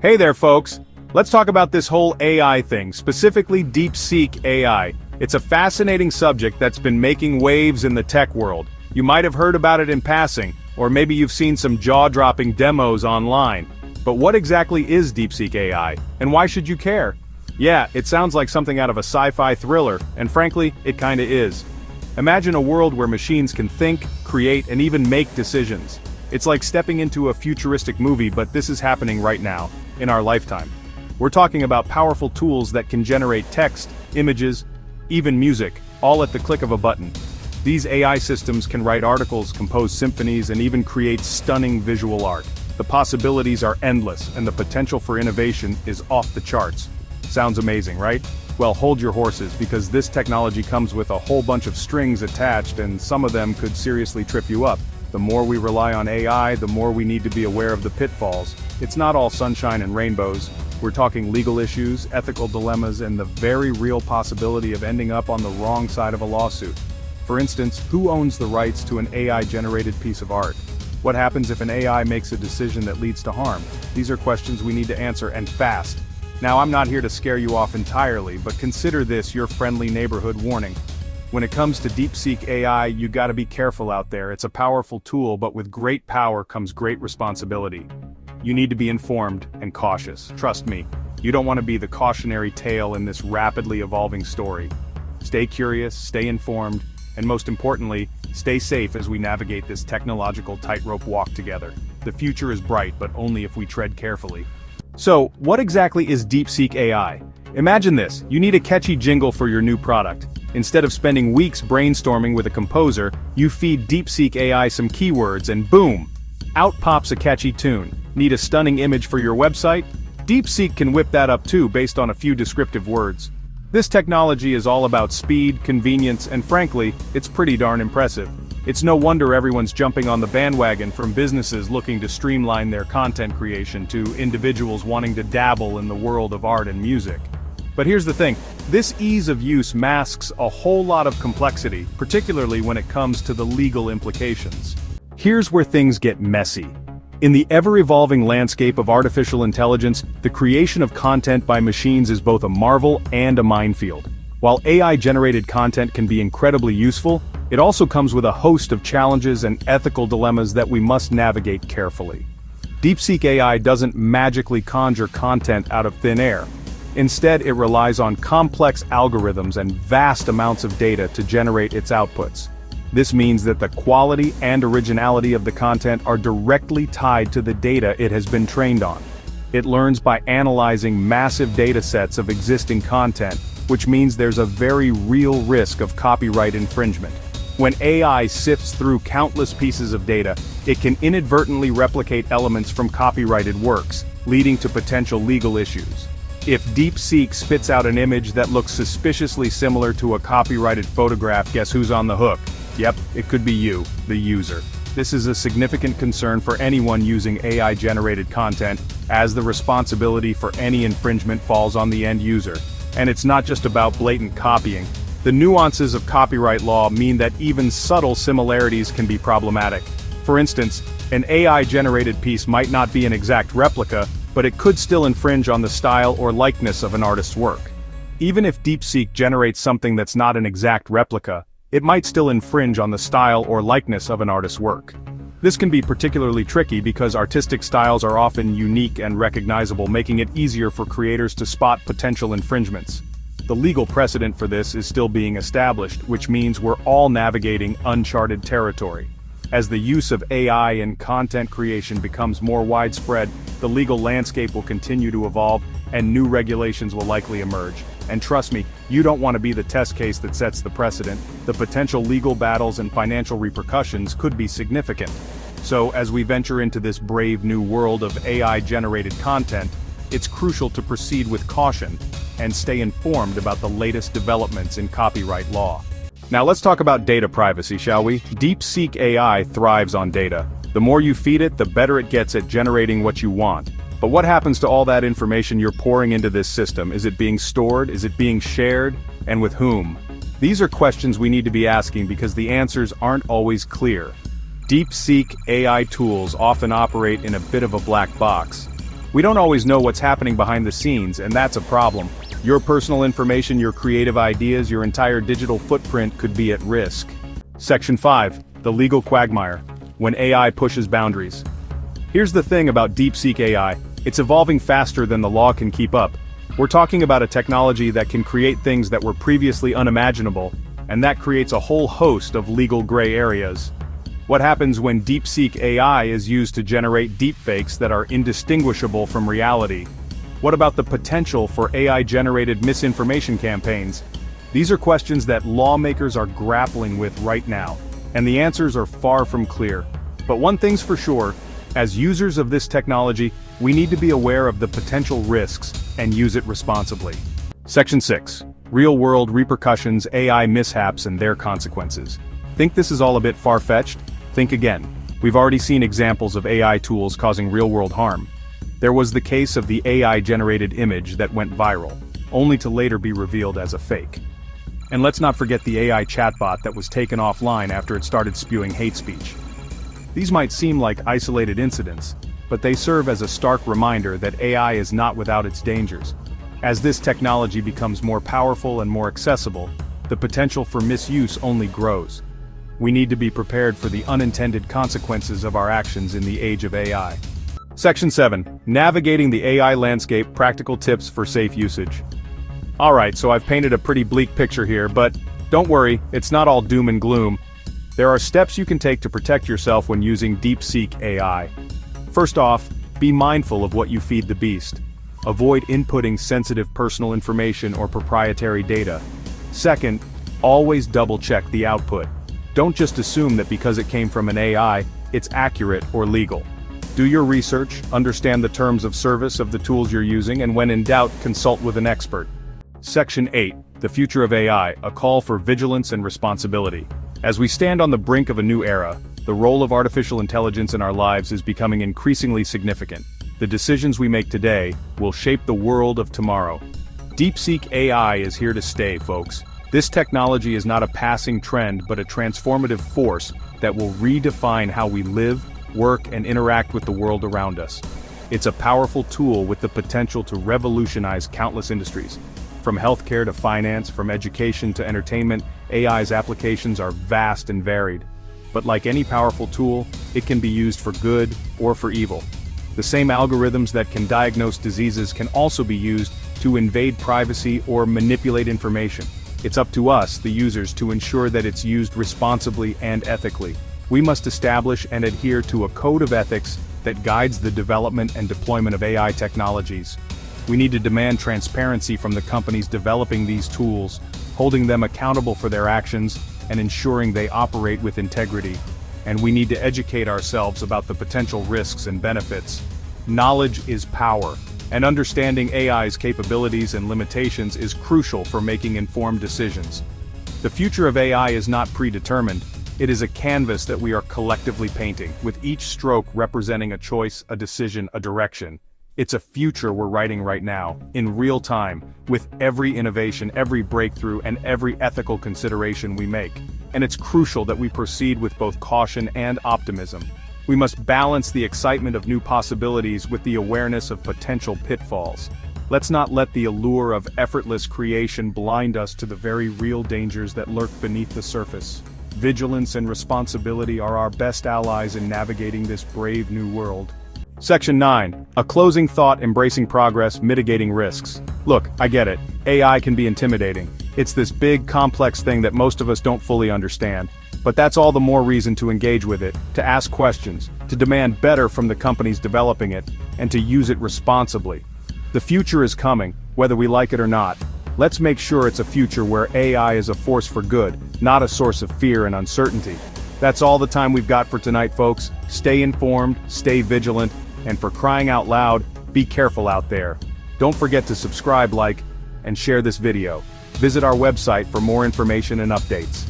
Hey there folks, let's talk about this whole AI thing, specifically DeepSeek AI. It's a fascinating subject that's been making waves in the tech world. You might have heard about it in passing, or maybe you've seen some jaw-dropping demos online. But what exactly is DeepSeek AI, and why should you care? Yeah, it sounds like something out of a sci-fi thriller, and frankly, it kinda is. Imagine a world where machines can think, create, and even make decisions. It's like stepping into a futuristic movie, but this is happening right now, in our lifetime. We're talking about powerful tools that can generate text, images, even music, all at the click of a button. These AI systems can write articles, compose symphonies, and even create stunning visual art. The possibilities are endless, and the potential for innovation is off the charts. Sounds amazing, right? Well, hold your horses, because this technology comes with a whole bunch of strings attached, and some of them could seriously trip you up. The more we rely on AI, the more we need to be aware of the pitfalls. It's not all sunshine and rainbows. We're talking legal issues, ethical dilemmas, and the very real possibility of ending up on the wrong side of a lawsuit. For instance, who owns the rights to an AI-generated piece of art? What happens if an AI makes a decision that leads to harm? These are questions we need to answer, and fast. Now, I'm not here to scare you off entirely, but consider this your friendly neighborhood warning. When it comes to DeepSeek AI, you gotta be careful out there. It's a powerful tool, but with great power comes great responsibility. You need to be informed and cautious. Trust me, you don't want to be the cautionary tale in this rapidly evolving story. Stay curious, stay informed, and most importantly, stay safe as we navigate this technological tightrope walk together. The future is bright, but only if we tread carefully. So, what exactly is DeepSeek AI? Imagine this, you need a catchy jingle for your new product. Instead of spending weeks brainstorming with a composer, you feed DeepSeek AI some keywords and boom! Out pops a catchy tune. Need a stunning image for your website? DeepSeek can whip that up too, based on a few descriptive words. This technology is all about speed, convenience, and frankly, it's pretty darn impressive. It's no wonder everyone's jumping on the bandwagon, from businesses looking to streamline their content creation to individuals wanting to dabble in the world of art and music. But here's the thing, this ease of use masks a whole lot of complexity, particularly when it comes to the legal implications. Here's where things get messy. In the ever-evolving landscape of artificial intelligence, the creation of content by machines is both a marvel and a minefield. While AI-generated content can be incredibly useful, it also comes with a host of challenges and ethical dilemmas that we must navigate carefully. DeepSeek AI doesn't magically conjure content out of thin air. Instead, it relies on complex algorithms and vast amounts of data to generate its outputs. This means that the quality and originality of the content are directly tied to the data it has been trained on. It learns by analyzing massive datasets of existing content, which means there's a very real risk of copyright infringement. When AI sifts through countless pieces of data, it can inadvertently replicate elements from copyrighted works, leading to potential legal issues. If DeepSeek spits out an image that looks suspiciously similar to a copyrighted photograph, guess who's on the hook? Yep, it could be you, the user. This is a significant concern for anyone using AI-generated content, as the responsibility for any infringement falls on the end user. And it's not just about blatant copying. The nuances of copyright law mean that even subtle similarities can be problematic. For instance, an AI-generated piece might not be an exact replica, but it could still infringe on the style or likeness of an artist's work. Even if DeepSeek generates something that's not an exact replica, it might still infringe on the style or likeness of an artist's work. This can be particularly tricky because artistic styles are often unique and recognizable, making it easier for creators to spot potential infringements. The legal precedent for this is still being established, which means we're all navigating uncharted territory. As the use of AI in content creation becomes more widespread, the legal landscape will continue to evolve, and new regulations will likely emerge. And trust me, you don't want to be the test case that sets the precedent. The potential legal battles and financial repercussions could be significant. So, as we venture into this brave new world of AI-generated content, it's crucial to proceed with caution and stay informed about the latest developments in copyright law. Now let's talk about data privacy, shall we? DeepSeek AI thrives on data. The more you feed it, the better it gets at generating what you want. But what happens to all that information you're pouring into this system? Is it being stored? Is it being shared? And with whom? These are questions we need to be asking, because the answers aren't always clear. DeepSeek AI tools often operate in a bit of a black box. We don't always know what's happening behind the scenes, and that's a problem. Your personal information, your creative ideas, your entire digital footprint could be at risk. Section 5. The legal quagmire. When AI pushes boundaries. Here's the thing about DeepSeek AI. It's evolving faster than the law can keep up. We're talking about a technology that can create things that were previously unimaginable, and that creates a whole host of legal gray areas. What happens when DeepSeek AI is used to generate deepfakes that are indistinguishable from reality? What about the potential for AI-generated misinformation campaigns? These are questions that lawmakers are grappling with right now, and the answers are far from clear. But one thing's for sure, as users of this technology, we need to be aware of the potential risks and use it responsibly. Section 6. Real-world repercussions, AI mishaps and their consequences. Think this is all a bit far-fetched? Think again. We've already seen examples of AI tools causing real-world harm. There was the case of the AI-generated image that went viral, only to later be revealed as a fake. And let's not forget the AI chatbot that was taken offline after it started spewing hate speech. These might seem like isolated incidents, but they serve as a stark reminder that AI is not without its dangers. As this technology becomes more powerful and more accessible, the potential for misuse only grows. We need to be prepared for the unintended consequences of our actions in the age of AI. Section 7. Navigating the AI landscape, practical tips for safe usage. Alright, so I've painted a pretty bleak picture here, but don't worry, it's not all doom and gloom. There are steps you can take to protect yourself when using DeepSeek AI. First off, be mindful of what you feed the beast. Avoid inputting sensitive personal information or proprietary data. Second, always double-check the output. Don't just assume that because it came from an AI, it's accurate or legal. Do your research, understand the terms of service of the tools you're using, and when in doubt, consult with an expert. Section 8. The future of AI, a call for vigilance and responsibility. As we stand on the brink of a new era, the role of artificial intelligence in our lives is becoming increasingly significant. The decisions we make today will shape the world of tomorrow. DeepSeek AI is here to stay, folks. This technology is not a passing trend, but a transformative force that will redefine how we live, work and interact with the world around us. It's a powerful tool with the potential to revolutionize countless industries. From healthcare to finance, from education to entertainment, AI's applications are vast and varied. But like any powerful tool, it can be used for good or for evil. The same algorithms that can diagnose diseases can also be used to invade privacy or manipulate information. It's up to us, the users, to ensure that it's used responsibly and ethically. We must establish and adhere to a code of ethics that guides the development and deployment of AI technologies. We need to demand transparency from the companies developing these tools, holding them accountable for their actions, and ensuring they operate with integrity. And we need to educate ourselves about the potential risks and benefits. Knowledge is power, and understanding AI's capabilities and limitations is crucial for making informed decisions. The future of AI is not predetermined. It is a canvas that we are collectively painting, with each stroke representing a choice, a decision, a direction. It's a future we're writing right now, in real time, with every innovation, every breakthrough, and every ethical consideration we make. And it's crucial that we proceed with both caution and optimism. We must balance the excitement of new possibilities with the awareness of potential pitfalls. Let's not let the allure of effortless creation blind us to the very real dangers that lurk beneath the surface. Vigilance and responsibility are our best allies in navigating this brave new world. Section 9. A closing thought, embracing progress, mitigating risks. Look, I get it. AI can be intimidating. It's this big, complex thing that most of us don't fully understand. But that's all the more reason to engage with it, to ask questions, to demand better from the companies developing it, and to use it responsibly. The future is coming, whether we like it or not. Let's make sure it's a future where AI is a force for good, not a source of fear and uncertainty. That's all the time we've got for tonight, folks. Stay informed, stay vigilant, and for crying out loud, be careful out there. Don't forget to subscribe, like, and share this video. Visit our website for more information and updates.